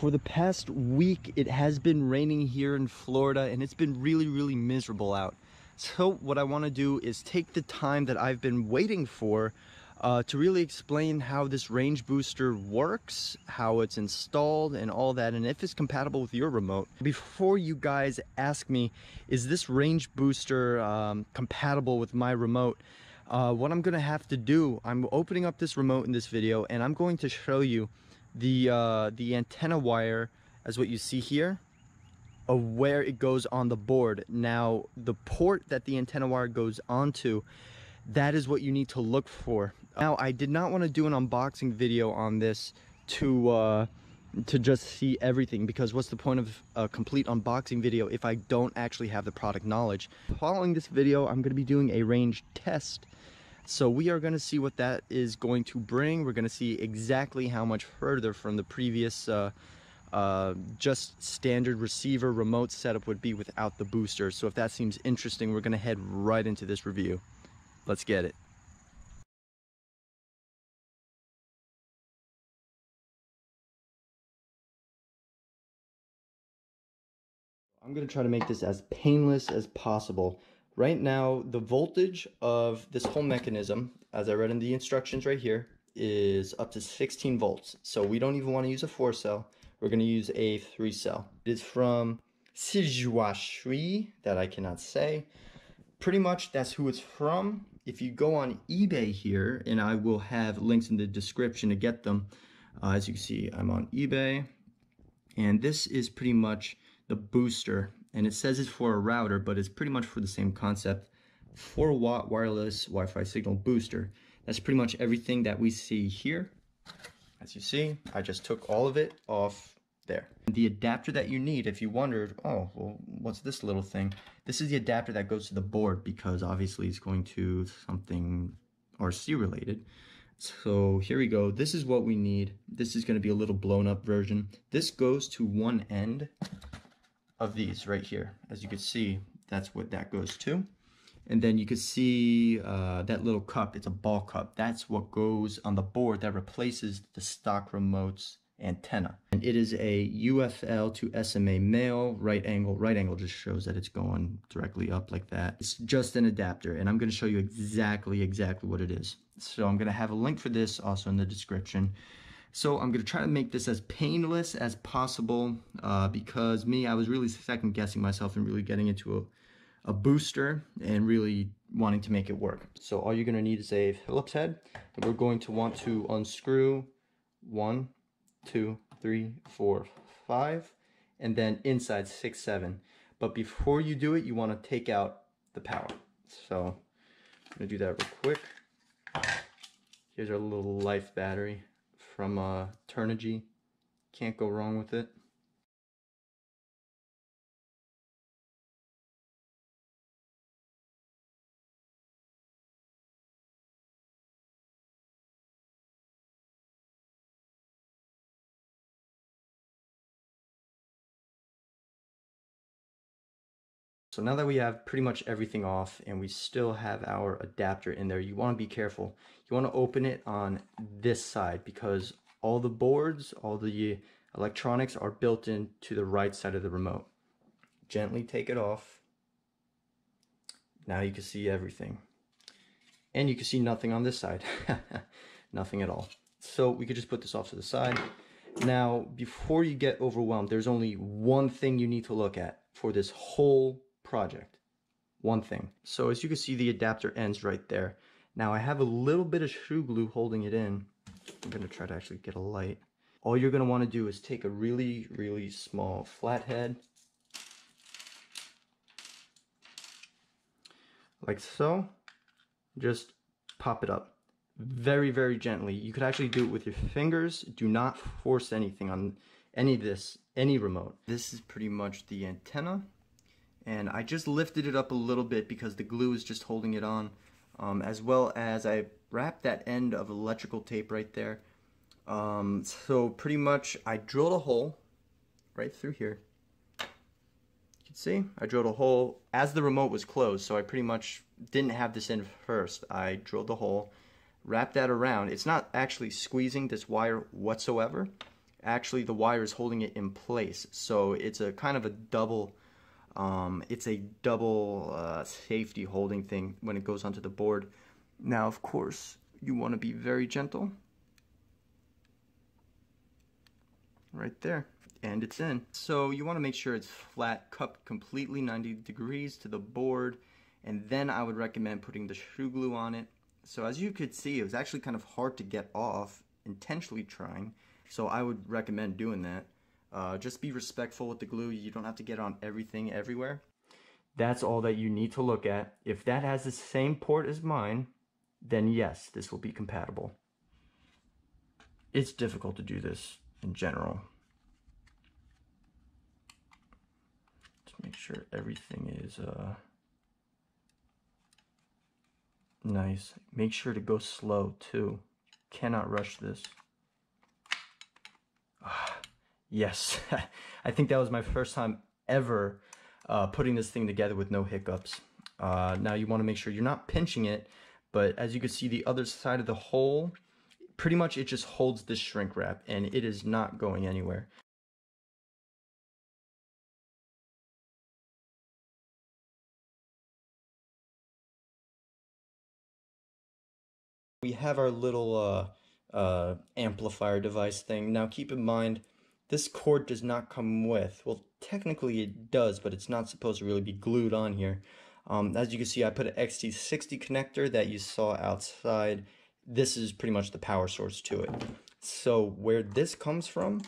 For the past week, it has been raining here in Florida, and it's been really, really miserable out. So what I want to do is take the time that I've been waiting for to really explain how this range booster works, how it's installed and all that, and if it's compatible with your remote. Before you guys ask me, is this range booster compatible with my remote? What I'm going to have to do, I'm opening up this remote in this video, and I'm going to show you the antenna wire, as what you see here, of where it goes on the board. Now, the port that the antenna wire goes onto, that is what you need to look for. Now, I did not want to do an unboxing video on this to just see everything, because what's the point of a complete unboxing video if I don't actually have the product knowledge? Following this video, I'm going to be doing a range test. So we are going to see what that is going to bring. We're going to see exactly how much further from the previous just standard receiver remote setup would be without the booster. So if that seems interesting, we're going to head right into this review. Let's get it. I'm going to try to make this as painless as possible. Right now, the voltage of this whole mechanism, as I read in the instructions right here, is up to 16 volts. So we don't even want to use a 4-cell. We're going to use a 3-cell. It is from Sijuashui, that I cannot say. Pretty much that's who it's from. If you go on eBay here, and I will have links in the description to get them. As you can see, I'm on eBay. And this is pretty much the booster. And it says it's for a router, but it's pretty much for the same concept. 4-watt wireless Wi-Fi signal booster. That's pretty much everything that we see here. As you see, I just took all of it off there. The adapter that you need, if you wondered, oh, well, what's this little thing? This is the adapter that goes to the board, because obviously it's going to something RC related. So here we go. This is what we need. This is going to be a little blown up version. This goes to one end of these right here. As you can see, that's what that goes to. And then you can see that little cup, it's a ball cup. That's what goes on the board that replaces the stock remote's antenna. And it is a UFL to SMA male, right angle just shows that it's going directly up like that. It's just an adapter, and I'm gonna show you exactly what it is. So I'm gonna have a link for this also in the description. So I'm going to try to make this as painless as possible because I was really second guessing myself and really getting into a booster and really wanting to make it work. So all you're going to need is a Phillips head, and we're going to want to unscrew 1, 2, 3, 4, 5, and then inside 6, 7. But before you do it, you want to take out the power. So I'm going to do that real quick. Here's our little life battery from Turnigy. Can't go wrong with it. So now that we have pretty much everything off and we still have our adapter in there, you want to be careful. You want to open it on this side because all the boards, all the electronics are built into the right side of the remote. Gently take it off. Now you can see everything. And you can see nothing on this side. Nothing at all. So we could just put this off to the side. Now, before you get overwhelmed, there's only one thing you need to look at for this whole project. One thing. So as you can see, the adapter ends right there. Now I have a little bit of shoe glue holding it in. I'm going to try to actually get a light. All you're going to want to do is take a really, really small flathead. Like so. Just pop it up. Very, very gently. You could actually do it with your fingers. Do not force anything on any of this, any remote. This is pretty much the antenna. And I just lifted it up a little bit because the glue is just holding it on, as well as I wrapped that end of electrical tape right there. So pretty much I drilled a hole right through here. You can see I drilled a hole as the remote was closed, so I pretty much didn't have this in first. I drilled the hole, wrapped that around. It's not actually squeezing this wire whatsoever. actually the wire is holding it in place. So it's a kind of a double, safety holding thing when it goes onto the board. Now, of course, you want to be very gentle. Right there, and it's in. So you want to make sure it's flat, cupped completely 90 degrees to the board, and then I would recommend putting the shoe glue on it. So as you could see, it was actually kind of hard to get off, intentionally trying, so I would recommend doing that. Just be respectful with the glue. You don't have to get on everything everywhere. That's all that you need to look at. If that has the same port as mine, then yes, this will be compatible. It's difficult to do this in general. Just make sure everything is nice. Make sure to go slow too. Cannot rush this. Yes, I think that was my first time ever putting this thing together with no hiccups. Now you want to make sure you're not pinching it, but as you can see, the other side of the hole, pretty much it just holds this shrink wrap and it is not going anywhere. We have our little amplifier device thing. Now keep in mind, this cord does not come with, well, technically it does, but it's not supposed to really be glued on here. As you can see, I put an XT60 connector that you saw outside. This is pretty much the power source to it. So where this comes from,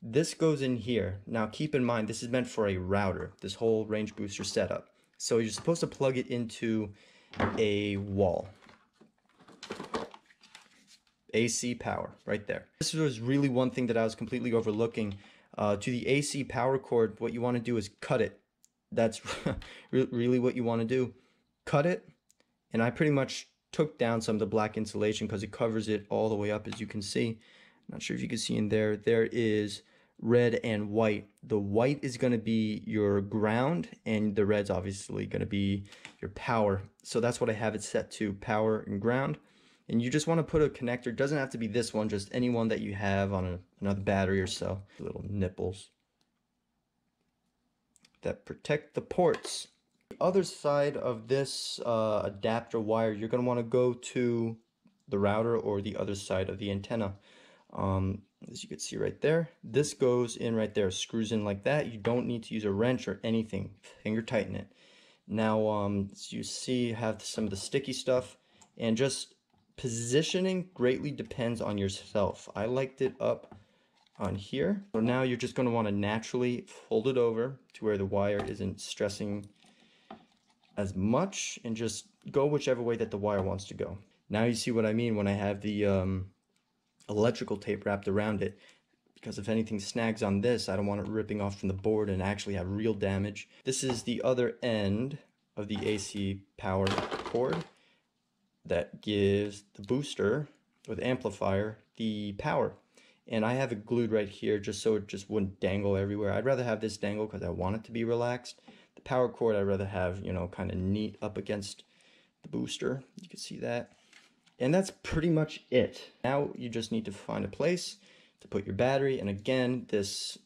this goes in here. Now keep in mind, this is meant for a router, this whole range booster setup. So you're supposed to plug it into a wall. AC power right there. This was really one thing that I was completely overlooking. To the AC power cord, what you want to do is cut it. That's really what you want to do. Cut it, and I pretty much took down some of the black insulation because it covers it all the way up, as you can see. I'm not sure if you can see in there. There is red and white. The white is going to be your ground, and the red's obviously going to be your power. So that's what I have it set to, power and ground. And you just want to put a connector, doesn't have to be this one, just any one that you have on another battery or so. Little nipples that protect the ports. The other side of this adapter wire, you're going to want to go to the router or the other side of the antenna. As you can see right there, this goes in right there, screws in like that. You don't need to use a wrench or anything, finger tighten it. Now, as you see, you have some of the sticky stuff, and just positioning greatly depends on yourself. I liked it up on here. So now you're just going to want to naturally fold it over to where the wire isn't stressing as much, and just go whichever way that the wire wants to go. Now you see what I mean when I have the electrical tape wrapped around it, because if anything snags on this, I don't want it ripping off from the board and actually have real damage. This is the other end of the AC power cord that gives the booster or the amplifier the power, and I have it glued right here just so it just wouldn't dangle everywhere. I'd rather have this dangle because I want it to be relaxed. The power cord I'd rather have, you know, kind of neat up against the booster. You can see that, and that's pretty much it. Now you just need to find a place to put your battery, and again, this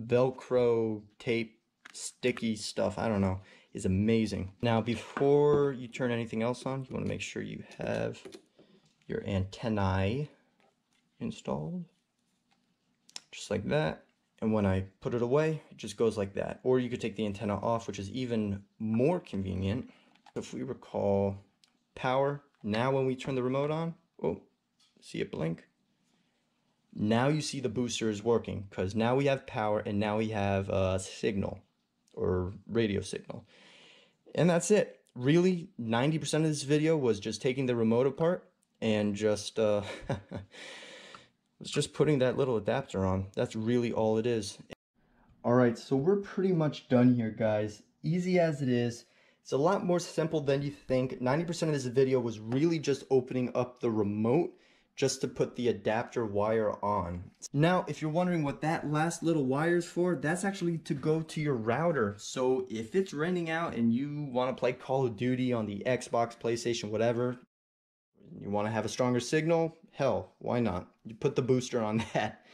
Velcro tape sticky stuff, I don't know, is amazing. Now before you turn anything else on, you want to make sure you have your antennae installed, just like that. And when I put it away, it just goes like that. Or you could take the antenna off, which is even more convenient. If we recall, power. Now when we turn the remote on, oh, see it blink. Now you see the booster is working, because now we have power and now we have a signal or radio signal. And that's it. Really, 90% of this video was just taking the remote apart and just was just putting that little adapter on. That's really all it is. All right, so we're pretty much done here, guys. Easy as it is, it's a lot more simple than you think. 90% of this video was really just opening up the remote just to put the adapter wire on. Now, if you're wondering what that last little wire is for, that's actually to go to your router. So if it's raining out and you want to play Call of Duty on the Xbox, PlayStation, whatever, you want to have a stronger signal, hell, why not? You put the booster on that.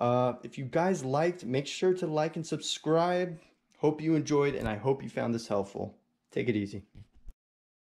If you guys liked, make sure to like and subscribe. Hope you enjoyed, and I hope you found this helpful. Take it easy.